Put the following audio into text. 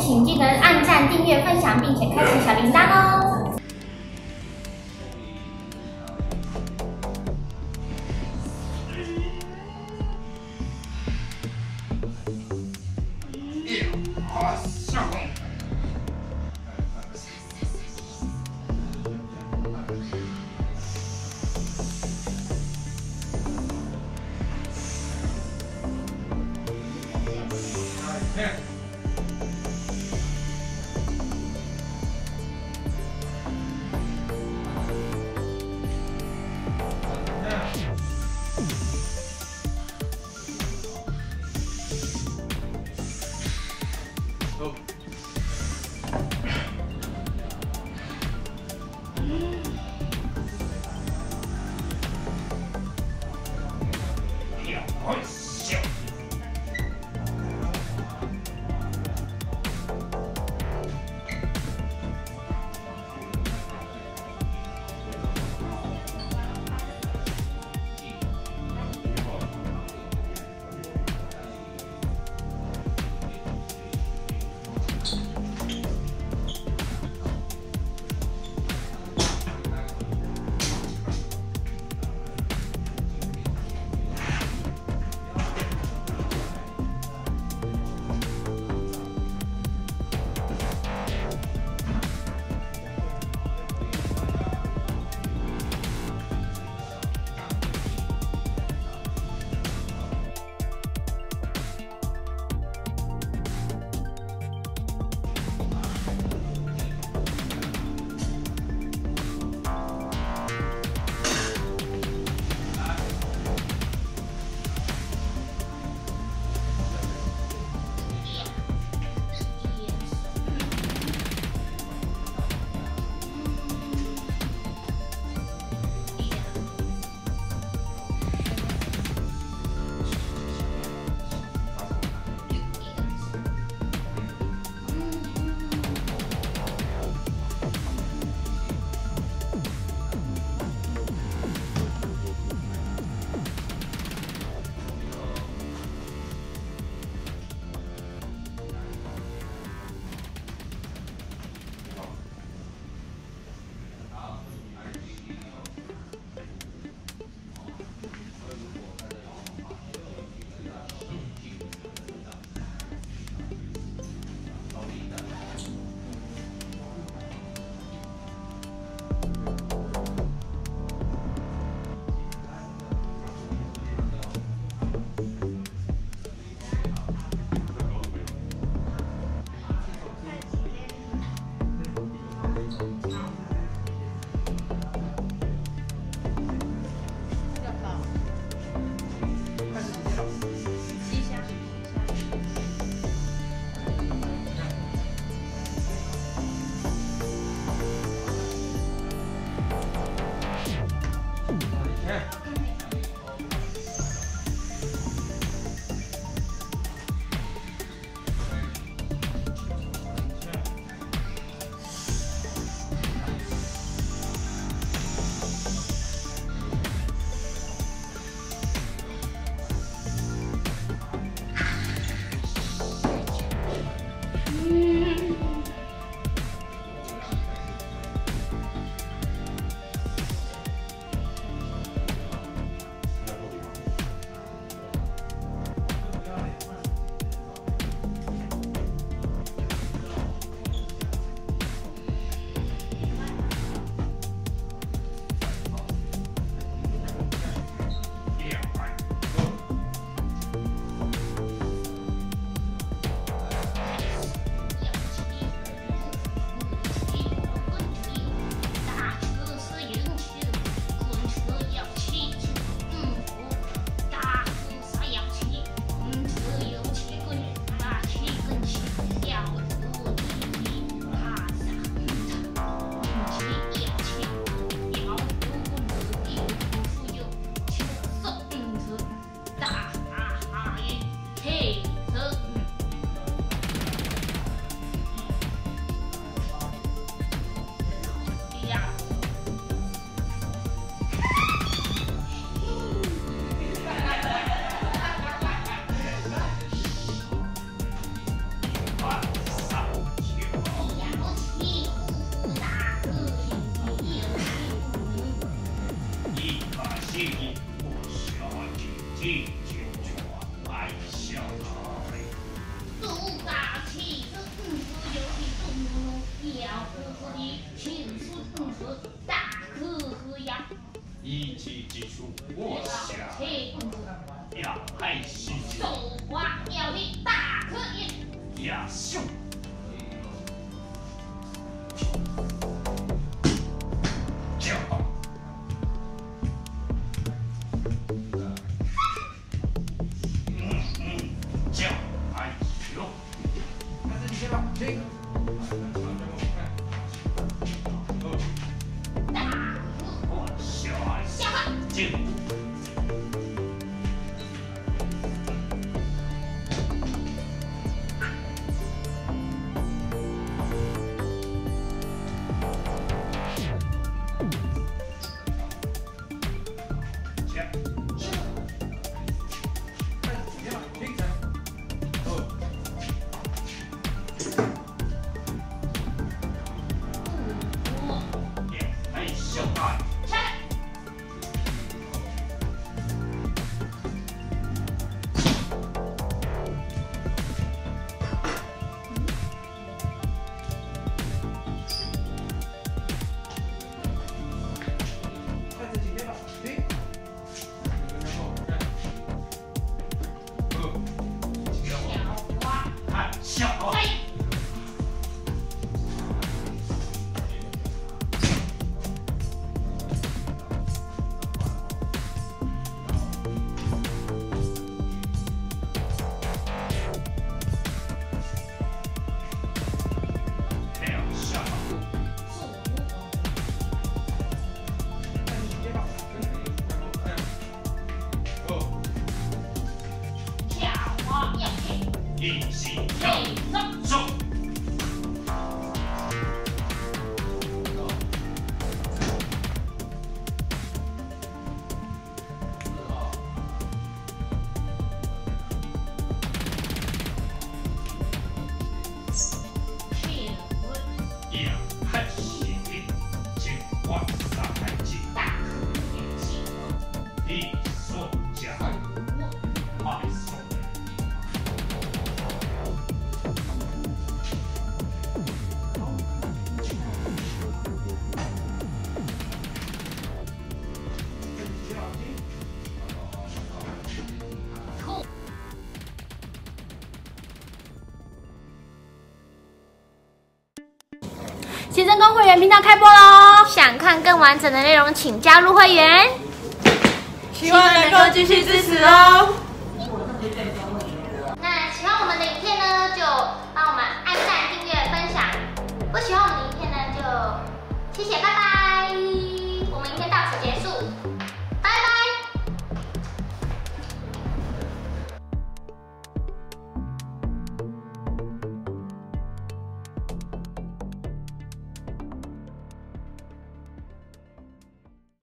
请记得按赞、订阅、分享，并且开启小铃铛哦。记忆不消尽，尽皆传来消退。杜大气子，有你动怒，要呵呵你，气出动手，大呵呵呀！一气之处，我下气动怒，要害心机，手滑要你大呵一，要秀。 奇珍宫会员频道开播喽！想看更完整的内容，请加入会员。希望能够继续支持哦。